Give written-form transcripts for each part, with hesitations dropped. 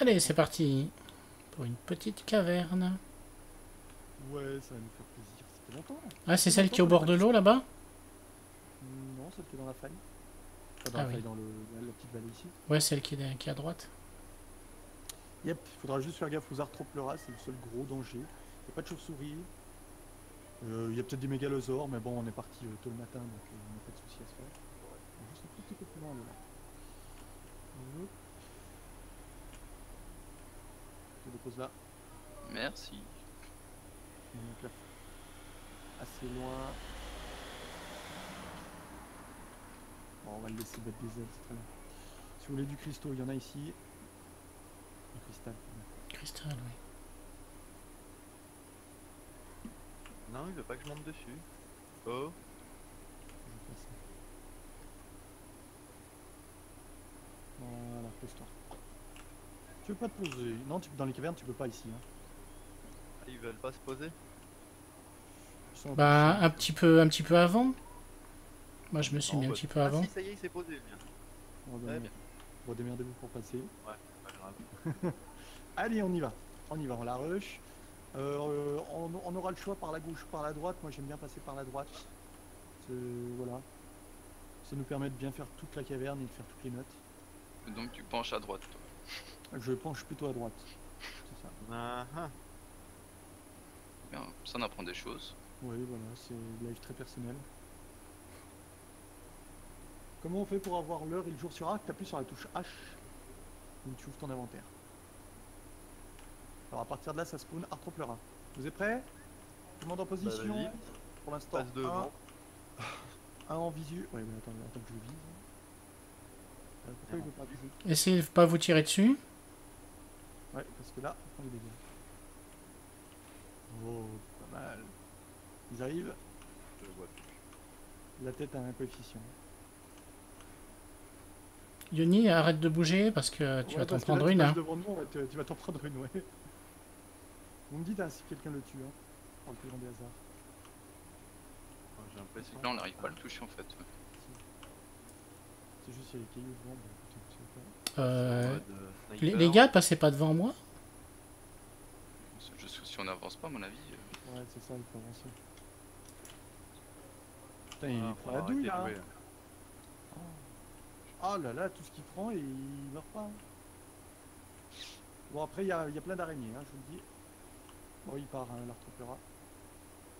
Allez, c'est parti pour une petite caverne. Ouais, ça va nous faire plaisir. C'était longtemps. Ah, c'est celle qui est au bord de l'eau là-bas? Non, c'était dans la faille. Enfin, dans la faille, dans la petite vallée ici. Ouais, celle qui est à droite. Yep, il faudra juste faire gaffe aux Arthropleura, c'est le seul gros danger. Il n'y a pas de chauve-souris. Il y a peut-être des mégalosaures, mais bon, on est parti tôt le matin, donc on n'a pas de soucis à se faire. Ouais. Juste un petit peu plus loin là. Je dépose là. Merci. Donc là, assez loin. Bon, on va le laisser battre des ailes, c'est très bien. Si vous voulez du cristaux, il y en a ici. Du cristal. Cristal, oui. Non, il veut pas que je monte dessus. Oh. Je passe. Voilà, pose-toi. Tu veux pas te poser? Non, dans les cavernes, tu peux pas ici. Hein. Ah, ils veulent pas se poser? Bah, un petit peu avant. Moi, je me suis mis un petit peu avant. Ah, si, ça y est, il s'est posé, bien. On va démerdez-vous pour passer. Ouais, pas grave. Allez, on y va. On la rush. On aura le choix par la gauche ou par la droite. Moi, j'aime bien passer par la droite. Voilà. Ça nous permet de bien faire toute la caverne et de faire toutes les notes. Donc tu penches à droite toi? Je penche plutôt à droite. C'est ça. Bien, ça en apprend des choses. Oui voilà, c'est live très personnel. Comment on fait pour avoir l'heure et le jour sur Arc? T'appuies sur la touche H. Donc tu ouvres ton inventaire. Alors à partir de là ça spawn Arthropleura. Vous êtes prêts? Tout le monde en position? Bah, pour l'instant. Passe devant. Un en visu. Ouais mais attends que je vise. Essayez de pas vous tirer dessus. Ouais, parce que là, on prend des dégâts. Oh, pas mal. Ils arrivent. Je le vois plus. La tête a un coefficient. Yoni, arrête de bouger parce que tu vas t'en prendre une. Hein. Tu vas t'en prendre une, ouais. Vous me dites si quelqu'un le tue, hein. Pour le plus grand des hasards. J'ai l'impression que là, on n'arrive pas à le toucher en fait. Ouais. Juste les cailloux devant, bah, les gars, passez pas devant moi. Juste que si on n'avance pas, à mon avis. Ouais, c'est ça, il faut avancer. Putain, il prend la douille là. Oh là là, tout ce qu'il prend, il meurt pas. Bon, après, il y a plein d'araignées, hein, je vous le dis. Bon, il part, hein, l'Arthropleura.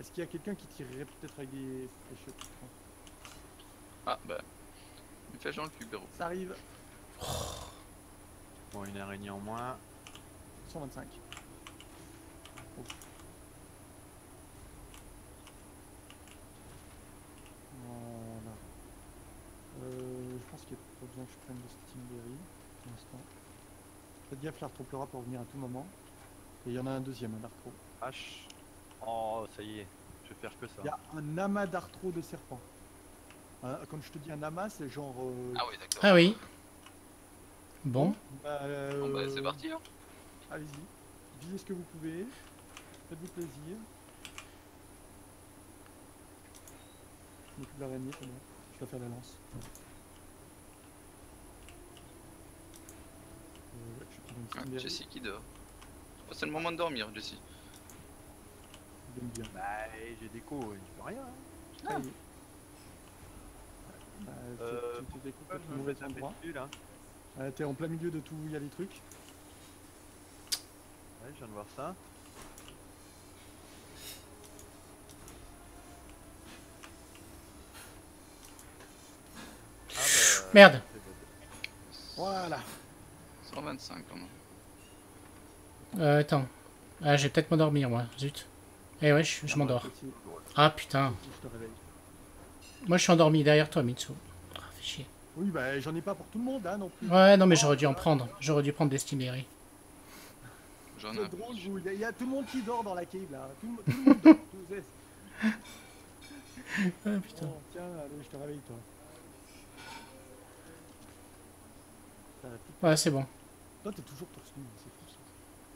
Est-ce qu'il y a quelqu'un qui tirerait peut-être avec des fléchettes? Ah, bah. Il fait genre le cul, Béro. Ça arrive. Bon, une araignée en moins. 125. Oh. Voilà. Je pense qu'il n'y a pas besoin que je prenne de Stimberries pour l'instant. Faites gaffe, l'Arthropleura pour venir à tout moment. Et il y en a un deuxième, un Arthro. H. Oh, ça y est. Je vais faire que ça. Il y a un amas d'Arthro de serpents. Quand je te dis un amas, c'est genre... Ah oui, d'accord. Ah oui. Bon. Bon bah, c'est parti, hein. Allez-y. Visez ce que vous pouvez. Faites-vous plaisir. Je m'occupe de l'araignée, c'est bon. Je dois faire la lance. Jessie qui dort. C'est le moment de dormir, Jessie. Bah, j'ai des coups, je peux rien. Hein. Ah. Tu te découpes au mauvais endroit. T'es en plein milieu de tout où il y a les trucs. Ouais, je viens de voir ça. Ah, bah, merde. Voilà. 125 quand même. Attends. Ah, je vais peut-être m'endormir moi. Zut. Eh ouais, je m'endors. Ah putain. Je te réveille. Moi je suis endormi derrière toi, Mitsu. Ah, fais chier. Oui, bah j'en ai pas pour tout le monde, hein, non plus. Ouais, non, mais j'aurais dû en prendre. J'aurais dû prendre des Stimberries. J'en ai. Il y a tout le monde qui dort dans la cave là. Tout le monde dort, tout est. Ah putain. Oh, tiens, allez, je te réveille toi. Ouais, c'est bon. Toi, t'es toujours torse nu, c'est fou ça.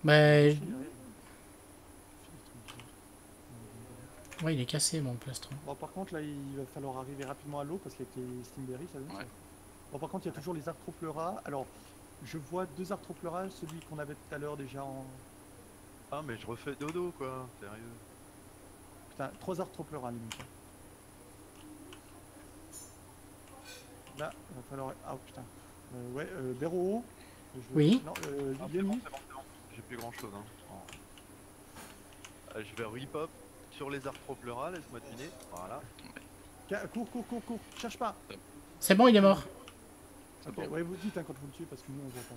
Mais. Ouais, il est cassé mon plastron. Bon, par contre, là, il va falloir arriver rapidement à l'eau parce qu'avec les Stimberries, ça veut dire. Bon, par contre, il y a toujours les Arthropleura. Alors, Je vois deux Arthropleura, celui qu'on avait tout à l'heure déjà en... Ah mais je refais dodo quoi, sérieux. Putain, trois Arthropleura limite. Là, il va falloir... Ah putain. Ouais, Béro. Oui. Non, Yoni. Ah, bon. J'ai plus grand chose. Hein. Oh. Je vais rip-hop sur les Arthropleura, laisse-moi deviner. Voilà. Cours. Cherche pas. C'est bon, il est mort. Ok, bon. Ouais, vous dites hein, quand vous le tuez, parce que nous on voit pas.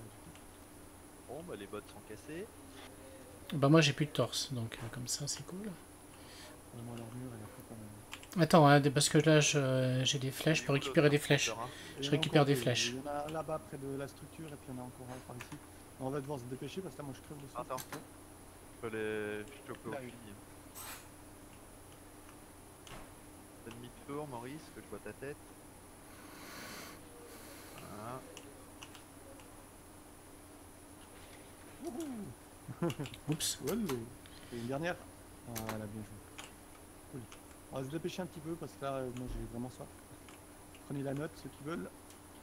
Bon, bah les bottes sont cassées. Bah moi j'ai plus de torse, donc comme ça c'est cool. Attends, hein, parce que là j'ai des flèches, je peux récupérer des flèches. Je récupère des flèches. Il y en a là-bas près de la structure, et puis il y en a encore un par ici. On va devoir se dépêcher parce que là moi je crève le sang. Attends, je peux les... Je te cours. Demi-tour, Maurice, que je vois ta tête. Voilà. Oups. Et une dernière. Voilà, bien joué. Cool. On va se dépêcher un petit peu parce que là, moi j'ai vraiment soif. Prenez la note, ceux qui veulent.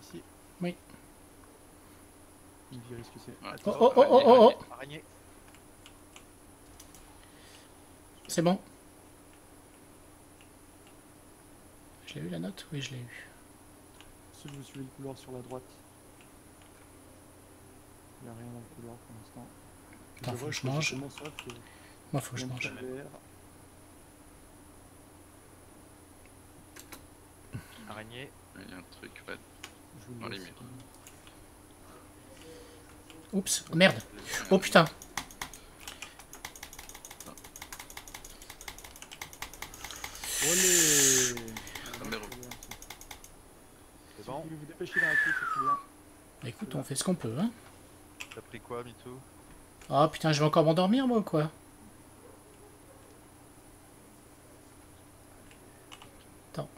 Ici. Oui. Ils me diront ce que c'est. Oh. Araignée. C'est bon. Je l'ai eu la note? Oui, je l'ai eu. Si vous suivez le couloir sur la droite. Il n'y a rien dans le couloir pour l'instant. Attends, faut que je mange. Moi, faut que je mange. Araignée. Il y a un truc ouais, dans les murs. Oups, merde. Oh putain. Olé. C'est bon. Vous dépêchez dans la queue, c'est bien. Écoute, on fait ce qu'on peut, hein. T'as pris quoi, Mito? Ah putain, je vais encore m'endormir moi ou quoi? Attends.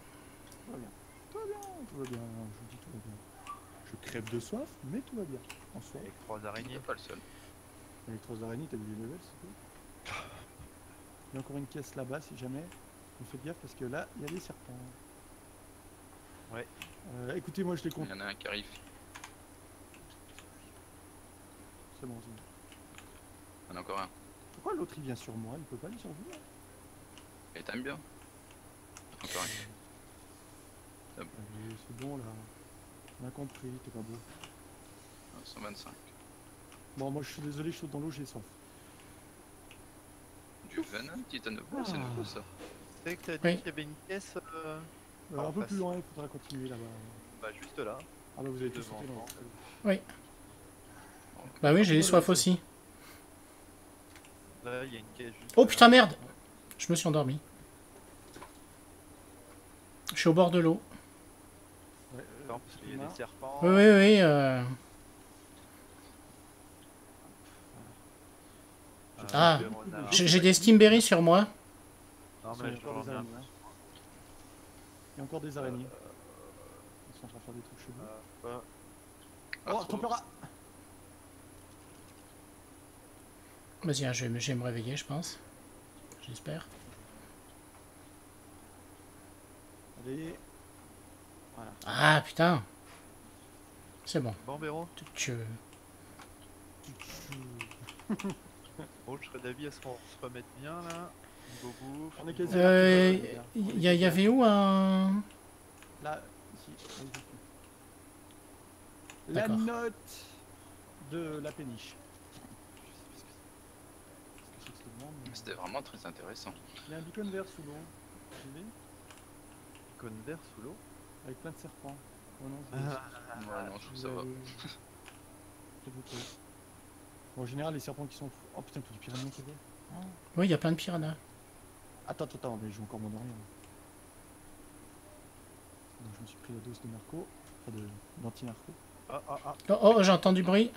Tout va bien. Tout va bien, je vous dis tout va bien. Je crève de soif, mais tout va bien. En soi. Avec trois araignées, pas le seul. Avec trois araignées, t'as vu les levels, c'est tout. Il y a encore une caisse là-bas si jamais. On fait gaffe parce que là, il y a des serpents. Ouais. Écoutez, moi je les compte. Il y en a un qui arrive. C'est bon, c'est bon. Il y en a encore un. Pourquoi l'autre il vient sur moi? Il peut pas aller sur vous? Et t'aimes bien. Encore un. C'est bon là. On a compris, t'es pas beau. 125. Bon, moi je suis désolé, je saute dans l'eau, j'ai soif. Du venin, titane de bois, c'est nouveau ça. Tu sais que t'as dit qu'il y avait une caisse. Un peu plus loin, il faudra continuer là-bas. Bah, juste là. Ah, bah vous avez tout sauté là. Oui. Bah, oui, j'ai soif aussi. Là, y a une caisse juste oh putain merde! Je me suis endormi. Je suis au bord de l'eau. Ouais, parce qu'il y a des serpents. Oui. Ah, j'ai des Stimberries sur moi. Non, mais je reviens. Il y a encore des araignées. Ils sont en train de faire des trucs chelous. Oh, trompera! Vas-y, hein, je vais me réveiller, je pense. J'espère. Allez. Voilà. Ah, putain. C'est bon. Bon, Béro. Bon, je serais d'avis à ce qu'on se remette bien, là. On est quasi... y avait où un... Là, ici. La note de la péniche. C'était vraiment très intéressant. Il y a un beacon vert sous l'eau. Beacon vert sous l'eau? Avec plein de serpents. Oh non, non, je trouve ça va. Bon, en général, les serpents qui sont... Oh putain, il y a du piranha qui est là. Oui, il y a plein de piranhas. Attends, mais je vais encore m'endormir. Donc je me suis pris la dose de narco. Enfin, d'anti-narco. Oh, j'entends du bruit.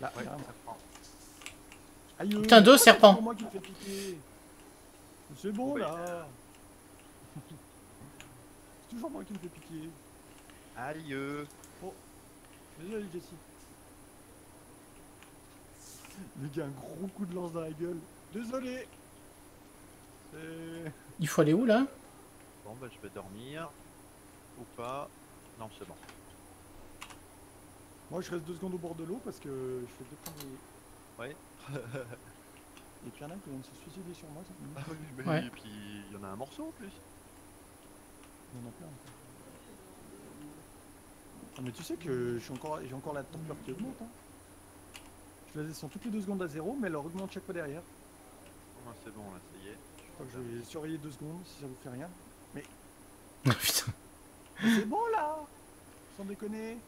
Là, ouais, serpent. Aïe, putain, deux serpents! C'est bon là! C'est toujours moi qui me fais piquer! Aïe! Oh! Désolé, Jessie! Les gars, un gros coup de lance dans la gueule! Désolé! Il faut aller où là? Bon, bah je vais dormir. Ou pas. Non, c'est bon. Moi je reste 2 secondes au bord de l'eau parce que je fais deux. Ouais. Et puis y'en a qui vont se suicider sur moi. Ah oui, mais ouais. Et puis il y en a un morceau en plus. Il y en a plein. Ah, mais tu sais que j'ai encore la température qui augmente. Hein. Je les descends toutes les 2 secondes à 0, mais elle augmente chaque fois derrière. Ah, c'est bon là, ça y est. Je crois que je vais surveiller 2 secondes si ça vous fait rien. Mais. Ah putain. C'est bon là. Sans déconner.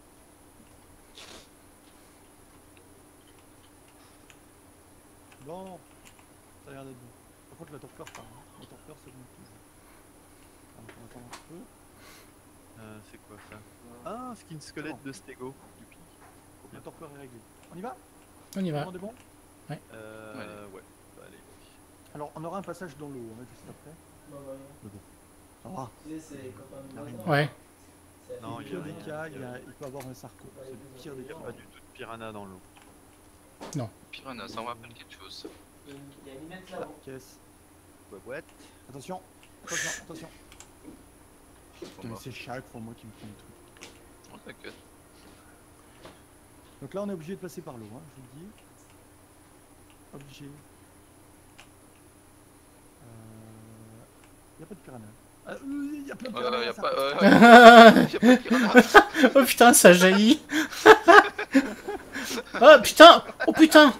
Bon, ça a l'air d'être bon. Par contre, la torpeur, pardon. La torpeur, c'est bon. Alors, on va attendre un petit peu. C'est quoi ça? Ah, skin squelette de Stego. Du pic. La torpeur est réglée. On y va? On y va. On est bon? Ouais. Ouais. Bah, allez. Alors, on aura un passage dans l'eau, on va juste après. Bah, ouais. Mais bon. Ça va. Ouais. Non, il y a des cas, il peut avoir un sarco. C'est le pire des cas. Il n'y a pas du tout de piranha dans l'eau. Non. Piranha, ça me rappelle quelque chose. Il y a une mètre là-haut. Caisse. Boîte. Attention. Attention, attention. Putain, mais c'est chaque fois moi qui me prends le truc. Oh, t'inquiète. Donc là, on est obligé de passer par l'eau, hein, je vous le dis. Obligé. Il n'y a pas de piranha. Il y a plein de piranha. Il n'y a pas de piranha. Oh putain, ça jaillit. Oh putain! Oh putain!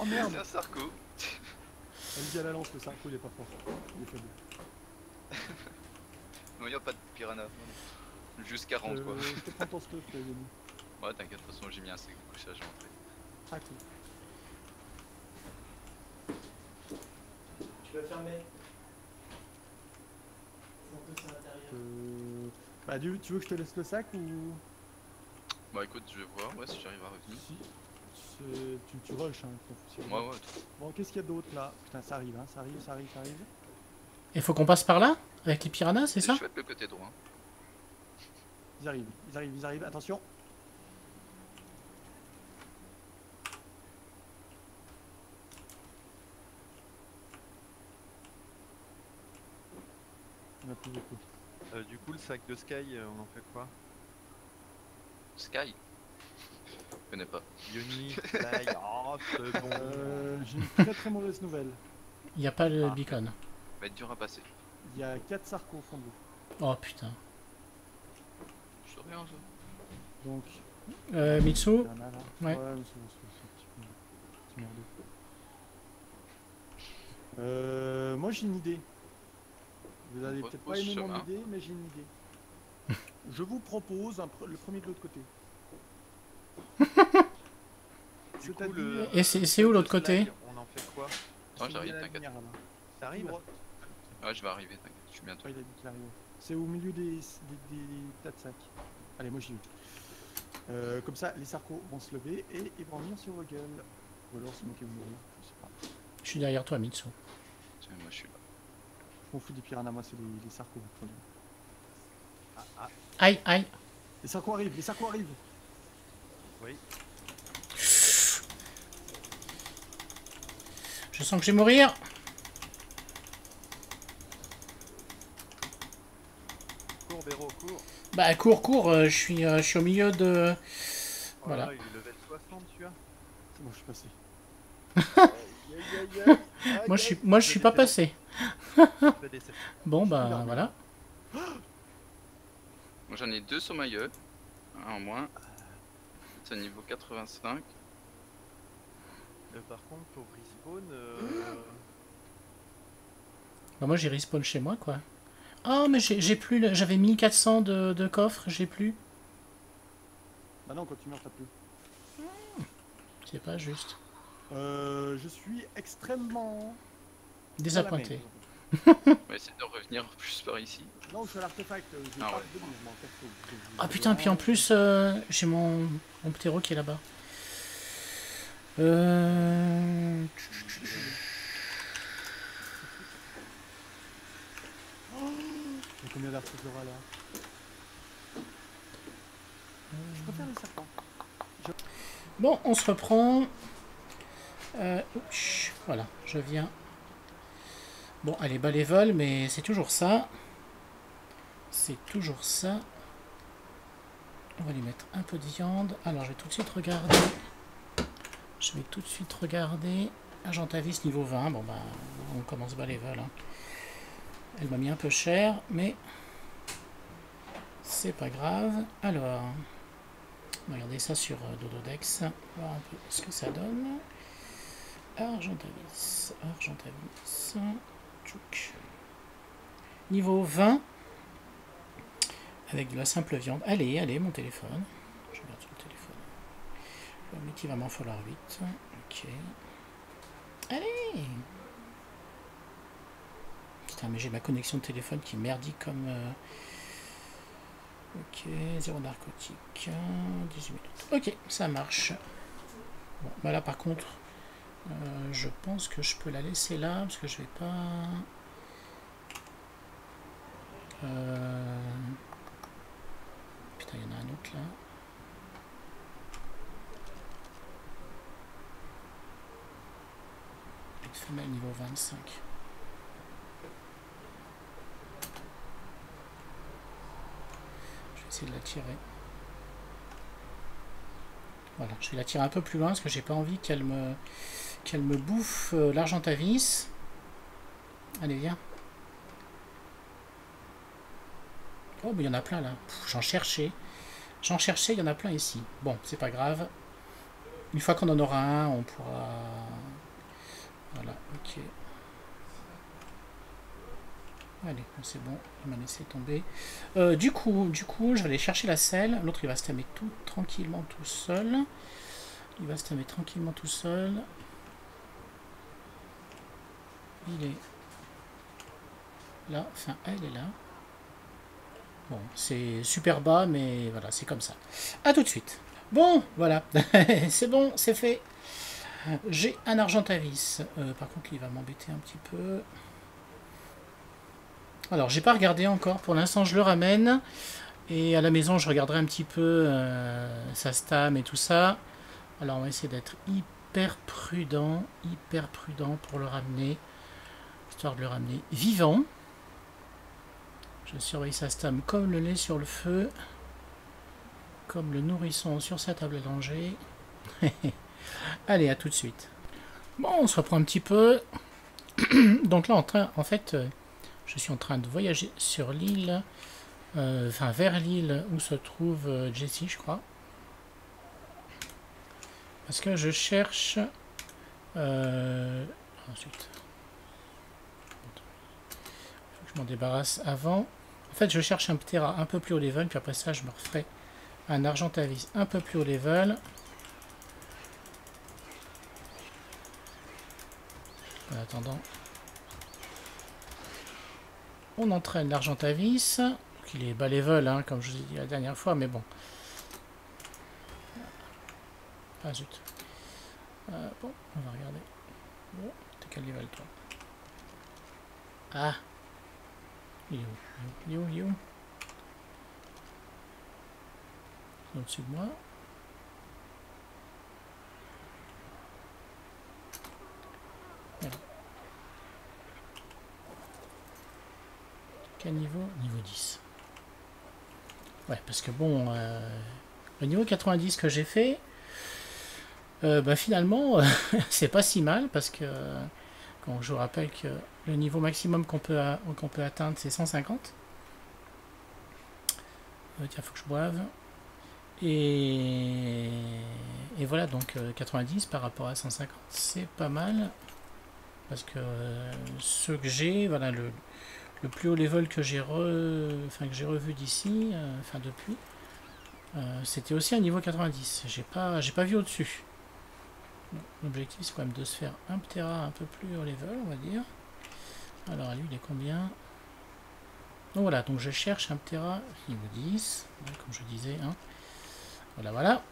Oh merde! C'est un sarco! Elle dit à la lance que le sarco il est pas fort. Il est faible. Non, y'a pas de piranha. Juste 40 quoi. Je te prends ton stuff là, Yoni. Ouais, t'inquiète, de toute façon j'ai mis un sec de couchage en fait. Ah cool. Tu vas fermer. C'est un peu sur l'intérieur. Bah, tu veux que je te laisse le sac ou. Bah écoute, je vais voir, ouais, si j'arrive à revenir. Si. Tu rushes, hein. Ouais. Bon, qu'est-ce qu'il y a d'autre, là? Putain, ça arrive, hein, ça arrive. Et faut qu'on passe par là? Avec les piranhas, c'est ça? Je vais être le côté droit. Ils arrivent, attention. On a plus beaucoup. Du coup, le sac de Sky, on en fait quoi? Sky? Je connais pas. Yoni, Sky, oh c'est bon. J'ai une très mauvaise nouvelle. Il n'y a pas le beacon. Va être dur à passer. Il y a 4 sarcos au fond de l'eau. Oh putain. Je suis rien ça. Donc. Mitsu? Ouais. Ouais, c'est merdeux. Moi j'ai une idée. Vous allez peut-être pas aimer mon idée, mais j'ai une idée. Je vous propose le premier de l'autre côté. Et c'est où l'autre côté? On en fait quoi? Non, j'arrive, t'inquiète. T'arrives? Ouais, je vais arriver, t'inquiète, je suis bientôt. C'est au milieu des tas de sacs. Allez, moi j'y vais. Comme ça, les sarcos vont se lever et ils vont venir sur vos gueules. Ou alors se moquer de mourir, je sais pas. Je suis derrière toi, Mitsu. Moi je suis là. Je m'en fous des piranhas, moi c'est les sarcos. Aïe, aïe. Les sarcos arrivent. Oui. Je sens que je vais mourir. Cours, Béro, cours. Bah, cours. Je suis au milieu de... Voilà. Il est level 60, tu vois. Bon, je suis passé. Moi, je suis pas passé. Bon, bah, voilà. Moi j'en ai 2 sur ma gueule, un en moins, c'est niveau 85. Par contre pour respawn... Bah moi j'ai respawn chez moi quoi. Ah mais j'ai plus, j'avais 1400 de coffres, j'ai plus. Bah non quand tu meurs t'as plus. C'est pas juste. Je suis extrêmement... désappointé. On va essayer de revenir plus par ici. Non, je suis à l'artefact, j'ai pas de mouvement. Ah putain, puis en plus, j'ai mon ptéro qui est là-bas. Il y a combien d'arthropleura là? Je préfère les serpents. Bon, on se reprend. Voilà, je viens. Bon, elle est bas les vols, mais c'est toujours ça. On va lui mettre un peu de viande. Alors, je vais tout de suite regarder. Argentavis niveau 20. Bon, bah, on commence bas level. Hein. Elle m'a mis un peu cher, mais c'est pas grave. Alors, on va regarder ça sur Dododex. On va voir un peu ce que ça donne. Argentavis. Tchouk. Niveau 20. Avec de la simple viande. Allez, allez, mon téléphone. Je regarde sur le téléphone. Je vais mettre qu'il va m'en falloir 8. Ok. Allez! Putain, mais j'ai ma connexion de téléphone qui merdit comme... Ok, 0 narcotique. 18 minutes. Ok, ça marche. Bon, bah là par contre, je pense que je peux la laisser là, parce que je vais pas... Putain, il y en a un autre là. Une femelle niveau 25. Je vais essayer de la tirer. Voilà, je vais la tirer un peu plus loin parce que j'ai pas envie qu'elle me bouffe l'Argentavis. Allez, viens. Oh, mais il y en a plein là. J'en cherchais, il y en a plein ici. Bon, c'est pas grave. Une fois qu'on en aura un, on pourra... Voilà, ok. Allez, c'est bon, il m'a laissé tomber. Du coup, je vais aller chercher la selle. L'autre, il va se tamer tout tranquillement tout seul. Il est là, enfin, elle est là. Bon, c'est super bas, mais voilà, c'est comme ça. À tout de suite. Bon, voilà, c'est bon, c'est fait. J'ai un Argentavis. Par contre, il va m'embêter un petit peu. Alors, j'ai pas regardé encore. Pour l'instant, je le ramène. Et à la maison, je regarderai un petit peu sa stam et tout ça. Alors, on va essayer d'être hyper prudent pour le ramener. Histoire de le ramener vivant. Je surveille sa stam comme le lait sur le feu. Comme le nourrisson sur sa table à danger. Allez, à tout de suite. Bon, on se reprend un petit peu. Donc là, je suis en train de voyager sur l'île, enfin vers l'île où se trouve Jessie, je crois. Parce que je cherche... Ensuite... Il faut que je m'en débarrasse avant. En fait, je cherche un Ptera un peu plus haut level, puis après ça, je me referai un Argentavis un peu plus haut level. En attendant, on entraîne l'Argentavis. Il est bas level, hein, comme je vous ai dit la dernière fois, mais bon. Ah zut. Bon, on va regarder. Bon, t'es quel level toi? Ah. Il est où? C'est au-dessus de moi. Niveau 10. Ouais, parce que bon, le niveau 90 que j'ai fait, bah finalement, c'est pas si mal, parce que, quand je vous rappelle que le niveau maximum qu'on peut atteindre, c'est 150. Tiens, faut que je boive. Et voilà, donc 90 par rapport à 150, c'est pas mal. Parce que ceux que j'ai, voilà, le plus haut level que j'ai revu d'ici, enfin depuis, c'était aussi un niveau 90. J'ai pas vu au-dessus. L'objectif, c'est quand même de se faire un Ptera un peu plus haut level, on va dire. Alors, lui, il est combien? Donc voilà, donc je cherche un Ptera niveau 10, comme je disais. Hein. Voilà.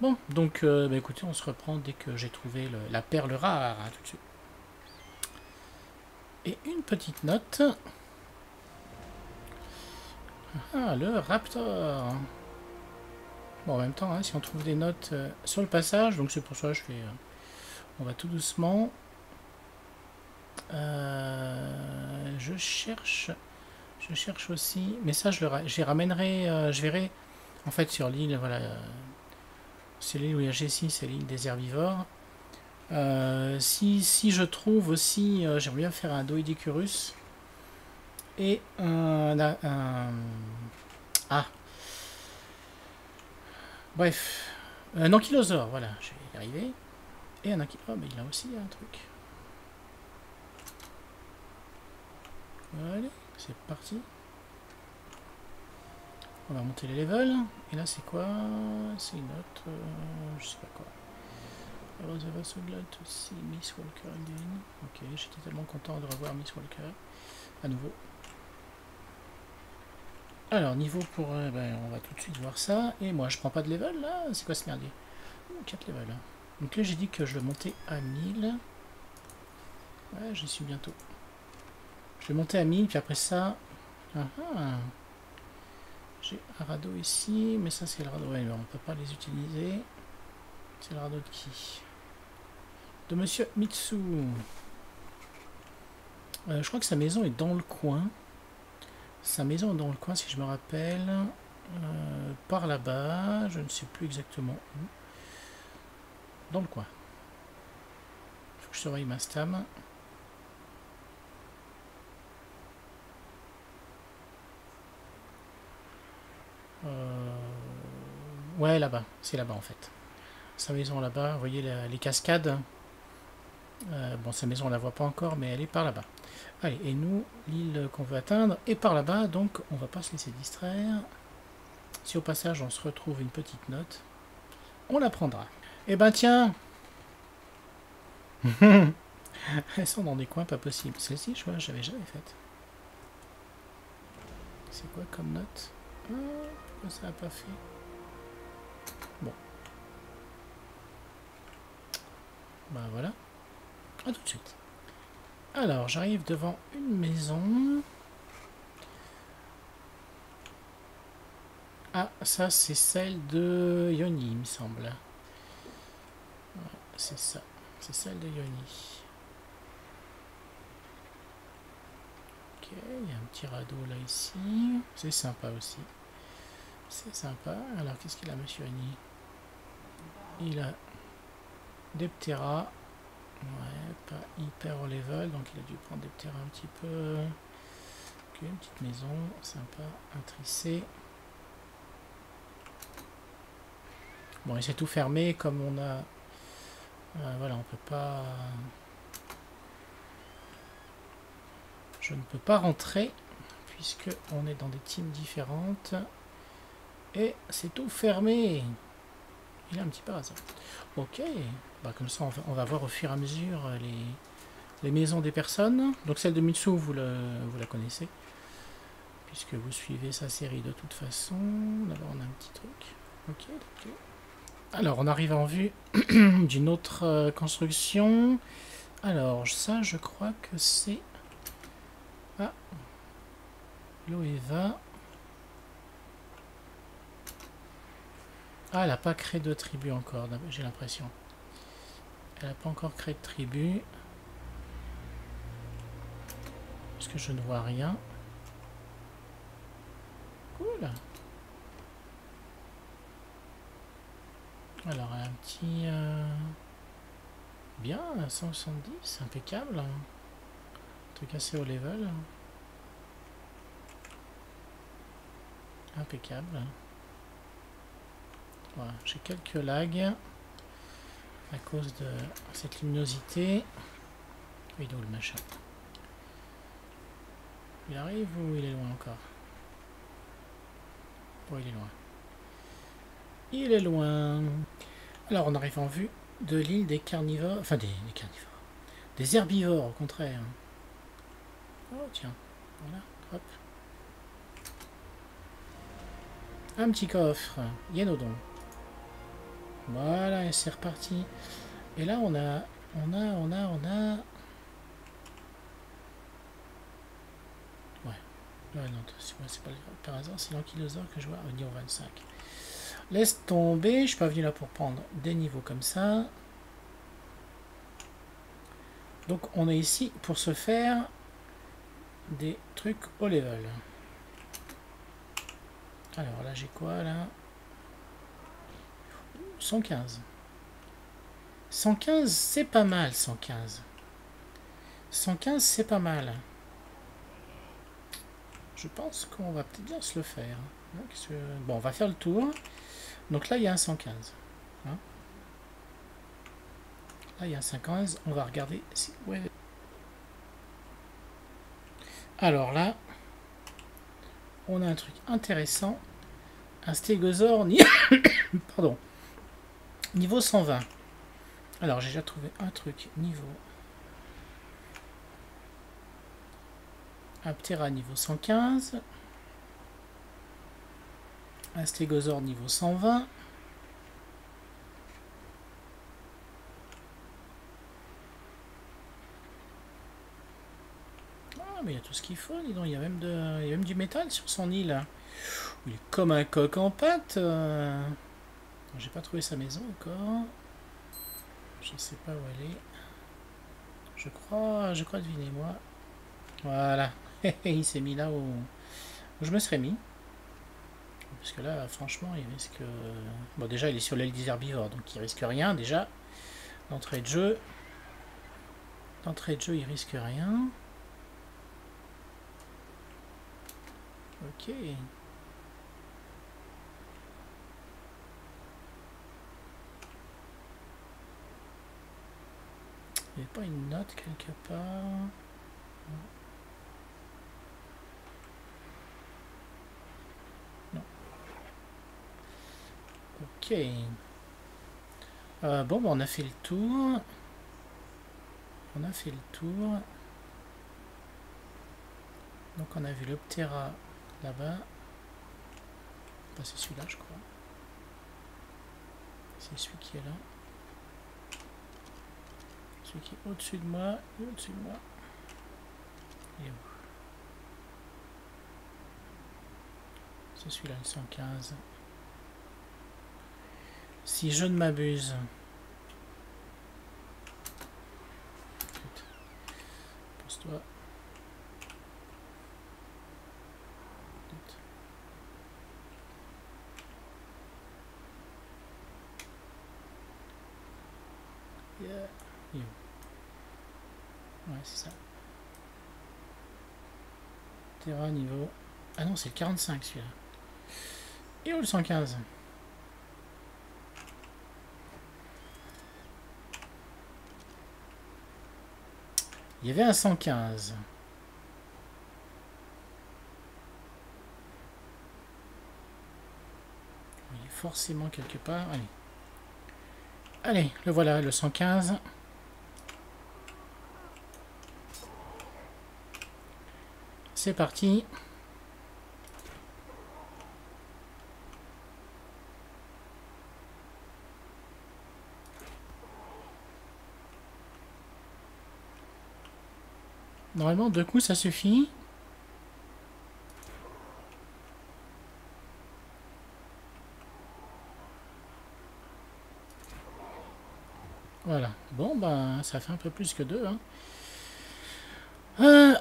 Bon, donc, bah, écoutez, on se reprend dès que j'ai trouvé la perle rare, hein, tout de suite. Et une petite note. Ah, le Raptor. Bon, en même temps, hein, si on trouve des notes sur le passage, donc c'est pour ça que je fais... on va tout doucement. Je cherche... Je cherche aussi, mais ça j'y ramènerai, je verrai. En fait sur l'île, voilà, c'est l'île où il y a Jessie, c'est l'île des herbivores. Si je trouve aussi, j'aimerais bien faire un Doidicurus et un ankylosaure, voilà, je vais y arriver. Et un ankylosaure, oh, mais il a aussi un truc. Allez, c'est parti. On va monter les levels. Et là, c'est quoi? C'est une autre. Je sais pas quoi. C'est Miss Walker again. Ok, j'étais tellement content de revoir Miss Walker à nouveau. Alors, niveau pour. On va tout de suite voir ça. Et moi, je prends pas de level là. C'est quoi ce merdier? 4 levels. Donc là, j'ai dit que je le montais à 1000. Ouais, j'y suis bientôt. Je vais monter à 1000, puis après ça... J'ai un radeau ici, mais ça c'est le radeau. Ouais, on ne peut pas les utiliser. C'est le radeau de qui? De Monsieur Mitsu. Je crois que sa maison est dans le coin. Sa maison est dans le coin, si je me rappelle. Par là-bas, je ne sais plus exactement où. Dans le coin. Il faut que je surveille ma stam. Ouais, là-bas, c'est là-bas en fait. Sa maison là-bas, vous voyez les cascades. Bon, sa maison on la voit pas encore, mais elle est par là-bas. Allez, et nous, l'île qu'on veut atteindre est par là-bas, donc on va pas se laisser distraire. Si au passage on se retrouve une petite note, on la prendra. Eh ben tiens, elles sont dans des coins pas possibles. Celle-ci, je vois, j'avais jamais faite. C'est quoi comme note? Pourquoi ça n'a pas fait? Bon. Bah ben voilà. A tout de suite. Alors, j'arrive devant une maison. Ah, ça c'est celle de Yoni, il me semble. Ouais, c'est ça. C'est celle de Yoni. Ok, il y a un petit radeau là ici. C'est sympa aussi. C'est sympa. Alors, qu'est-ce qu'il a, monsieur Yoni? Il a des pteras. Ouais, pas hyper au level, donc il a dû prendre des pteras un petit peu. Ok, une petite maison, sympa, intricée. Bon, et c'est tout fermé, comme on a... voilà, on peut pas... Je ne peux pas rentrer, puisque on est dans des teams différentes. Et c'est tout fermé. Il a un petit parasol. Ok. Bah, comme ça, on va voir au fur et à mesure les maisons des personnes. Donc celle de Mitsu, vous la connaissez. Puisque vous suivez sa série de toute façon. D'abord, on a un petit truc. Ok, ok. Alors, on arrive en vue d'une autre construction. Alors, ça, je crois que c'est... Ah. Loeva. Ah, elle n'a pas créé de tribu encore, j'ai l'impression. Elle n'a pas encore créé de tribu. Parce que je ne vois rien. Cool. Alors, un petit... Bien, 170, impeccable. Un truc assez haut level. Impeccable. Voilà, j'ai quelques lags à cause de cette luminosité. Oui, d'où le machin. Il arrive ou il est loin encore? Bon, il est loin. Il est loin. Alors, on arrive en vue de l'île des carnivores. Enfin, des carnivores. Des herbivores, au contraire. Oh, tiens. Voilà, hop. Un petit coffre. Yenodon. Voilà, et c'est reparti. Et là, on a... Ouais. Ouais, non, c'est pas par hasard, c'est l'ankylosaure que je vois au niveau 25. Laisse tomber, je suis pas venu là pour prendre des niveaux comme ça. Donc, on est ici pour se faire des trucs au level. Alors là, j'ai quoi là? 115. 115, c'est pas mal, 115. 115, c'est pas mal. Je pense qu'on va peut-être bien se le faire. Bon, on va faire le tour. Donc là, il y a un 115. Hein? Là, il y a un 115. On va regarder si... Ouais. Alors là, on a un truc intéressant. Un stégosaure... Pardon. Niveau 120. Alors, j'ai déjà trouvé un truc niveau... Un Ptera niveau 115. Un stégosaure niveau 120. Ah, mais il y a tout ce qu'il faut, dis donc. Il y a même, il y a même du métal sur son île. Il est comme un coq en pâte. J'ai pas trouvé sa maison encore. Je ne sais pas où elle est. Je crois deviner, moi. Voilà. Il s'est mis là où je me serais mis. Parce que là, franchement, il risque... Bon, déjà, il est sur l'aile des herbivores, donc il risque rien, déjà. D'entrée de jeu. D'entrée de jeu, il risque rien. Ok. Il n'y avait pas une note quelque part? Non. Ok. Bon, bah, on a fait le tour. On a fait le tour. Donc on a vu le Ptera là-bas. Bah, c'est celui-là, je crois. C'est celui qui est là. Celui qui est au-dessus de moi. Et au-dessus de moi. C'est celui-là, le 115. Si je ne m'abuse. Pose-toi. Yeah. Yeah. Ouais, c'est ça. Terra niveau... Ah non, c'est le 45 celui-là. Et où le 115? Il y avait un 115. Il est forcément quelque part. Allez. Allez, le voilà, le 115. C'est parti. Normalement, 2 coups, ça suffit. Voilà. Bon, ben, ça fait un peu plus que 2. Hein.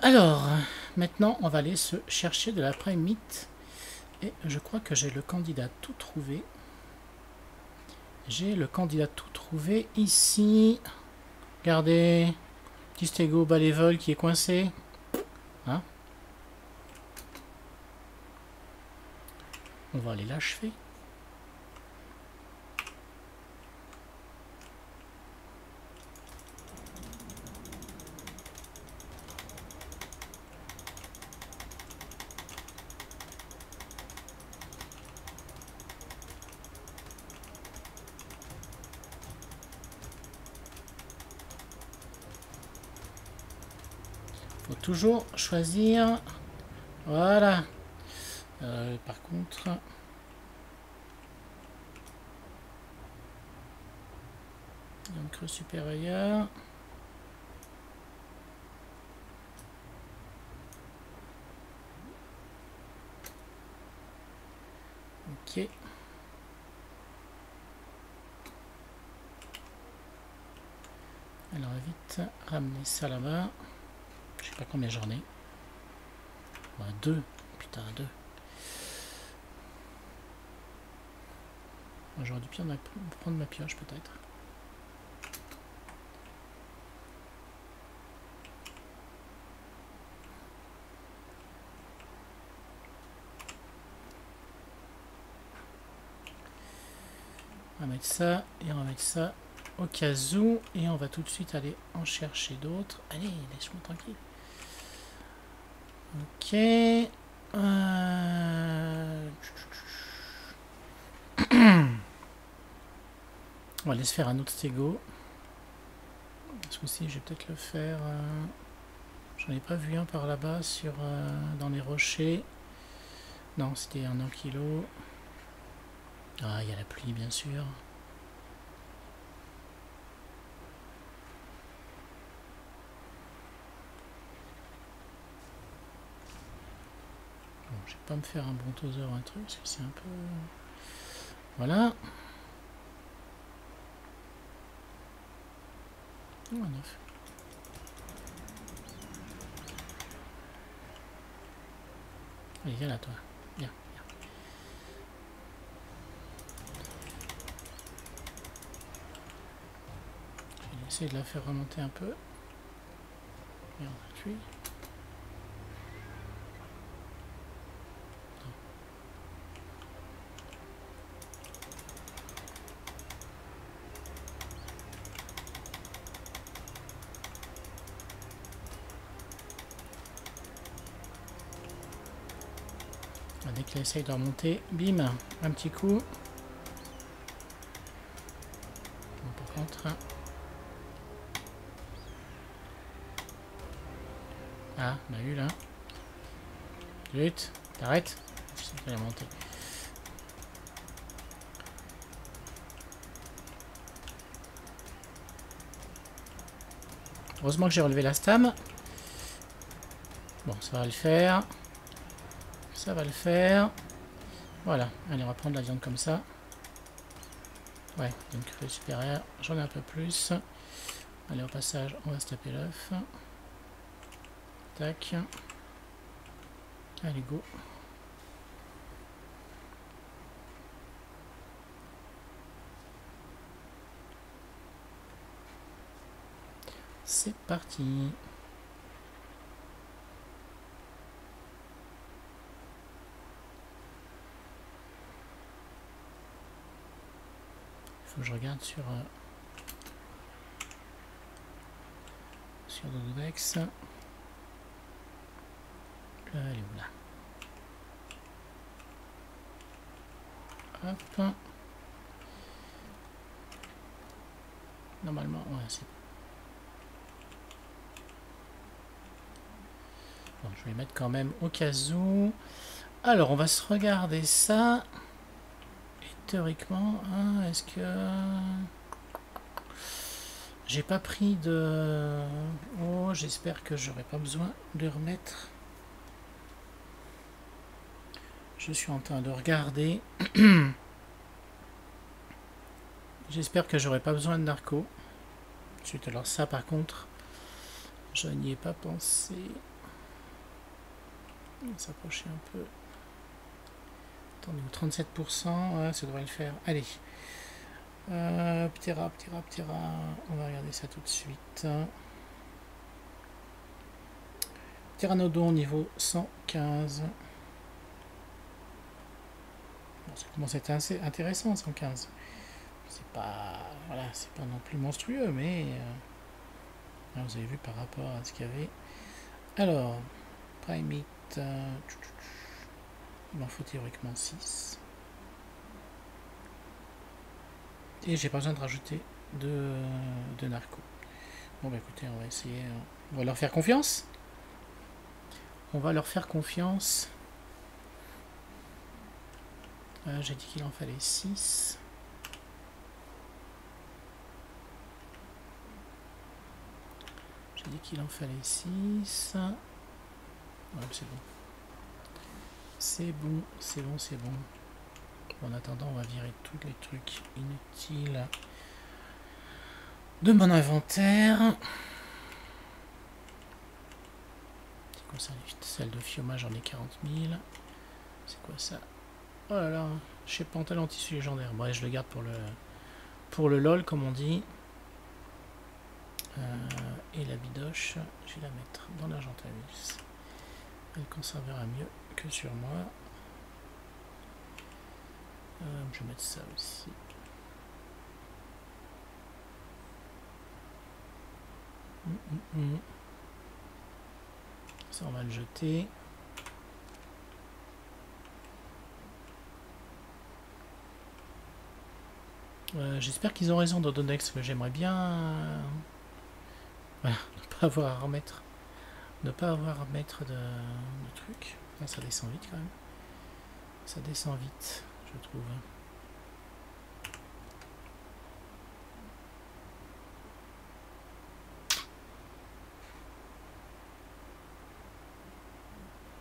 Alors, maintenant, on va aller se chercher de la primite. Et je crois que j'ai le candidat tout trouvé. J'ai le candidat tout trouvé ici. Regardez. Petit Stego bas les vols qui est coincé. Hein? On va aller l'achever. Toujours choisir, voilà. Par contre, un creux supérieur. Ok. Alors vite ramener ça là-bas. Je sais pas combien j'en ai. Bah, 2. Putain, 2. J'aurais dû prendre ma pioche peut-être. On va mettre ça et on va mettre ça au cas où. Et on va tout de suite aller en chercher d'autres. Allez, laisse-moi tranquille. Ok. On va aller se faire un autre stégo. Ce coup-ci, je vais peut-être le faire. J'en ai pas vu un par là-bas sur dans les rochers. Non, c'était un ankylo. Ah, il y a la pluie, bien sûr. Je vais pas me faire un brontosaure, un truc, parce que c'est un peu... Voilà. Oh, un œuf. Allez, viens là, toi. Viens, viens. Je vais essayer de la faire remonter un peu. Merde, tu es... Essaye de remonter, bim, un petit coup. Par contre, ah, on a eu là. Lutte, t'arrêtes. Je sais qu'elle est montée. Heureusement que j'ai relevé la stam. Bon, ça va le faire. Ça va le faire. Voilà. Allez, on va prendre la viande comme ça. Ouais, une crue supérieure. J'en ai un peu plus. Allez, au passage, on va se taper l'œuf. Tac. Allez, go. C'est parti. Je regarde sur Dododex. Elle est où là? Hop. Normalement, ouais, c'est bon. Je vais mettre quand même au cas où. Alors, on va se regarder ça. Théoriquement, hein, est-ce que j'ai pas pris de... Oh, j'espère que j'aurai pas besoin de remettre. Je suis en train de regarder. J'espère que j'aurai pas besoin de narco. Alors ça, par contre, je n'y ai pas pensé. On va s'approcher un peu. 37%, ouais, ça devrait le faire. Allez, Ptera, on va regarder ça tout de suite. Pteranodon niveau 115. Bon, ça commence à être assez intéressant, 115. C'est pas, voilà, c'est pas non plus monstrueux, mais là, vous avez vu par rapport à ce qu'il y avait. Alors, Primate. Il m'en faut théoriquement 6. Et j'ai pas besoin de rajouter de narco. Bon bah écoutez, on va essayer. On va leur faire confiance. On va leur faire confiance. J'ai dit qu'il en fallait 6. J'ai dit qu'il en fallait 6. Ouais, c'est bon. C'est bon. En attendant, on va virer tous les trucs inutiles de mon inventaire. C'est quoi ça? Celle de Fioma, j'en ai 40 000. C'est quoi ça? Oh là là, chez Pantal en tissu légendaire. Bref, je le garde pour le LOL, comme on dit. Et la bidoche, je vais la mettre dans l'Argentavis. Elle conservera mieux que sur moi. Je vais mettre ça aussi. Ça, on va le jeter. J'espère qu'ils ont raison, Dododex. J'aimerais bien voilà, ne pas avoir à remettre, de trucs. Là, ça descend vite quand même. Ça descend vite, je trouve.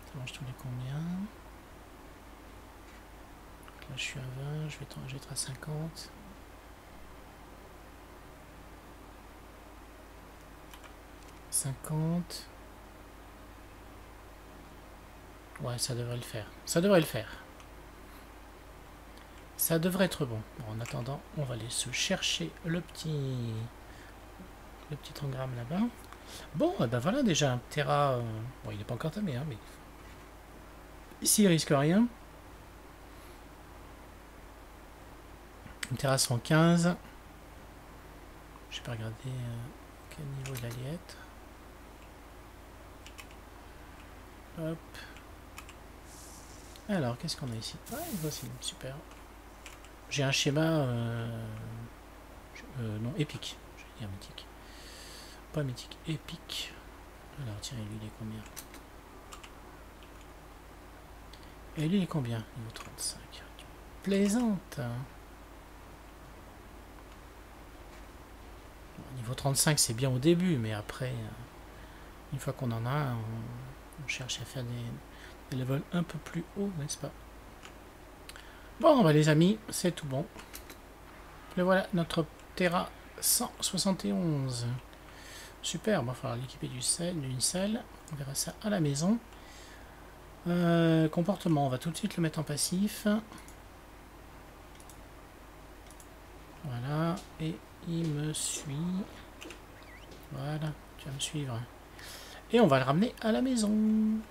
Ça mange tous les combien? Donc là, je suis à 20, je vais être à 50. Ouais, ça devrait le faire. Ça devrait être bon. Bon, en attendant, on va aller se chercher le petit engramme là-bas. Bon, eh ben voilà, déjà un Terra. Bon, il n'est pas encore tamé, hein, mais ici, il risque rien. Un Terra 115. Je n'ai pas regardé quel niveau de la liette. Hop. Alors, qu'est-ce qu'on a ici? Ah, voici, super. J'ai un schéma... non, épique. Je vais dire mythique. Pas mythique, épique. Alors, tiens, lui, il est combien? Et lui, il est combien? Niveau 35. Tu plaisantes. Bon, niveau 35, c'est bien au début, mais après, une fois qu'on en a un... On cherche à faire des levels un peu plus haut, n'est-ce pas? Bon, bah les amis, c'est tout bon. Le voilà, notre Terra 171. Super, il va falloir l'équiper d'une selle. On verra ça à la maison. Comportement, on va tout de suite le mettre en passif. Voilà, et il me suit. Voilà, tu vas me suivre. Et on va le ramener à la maison.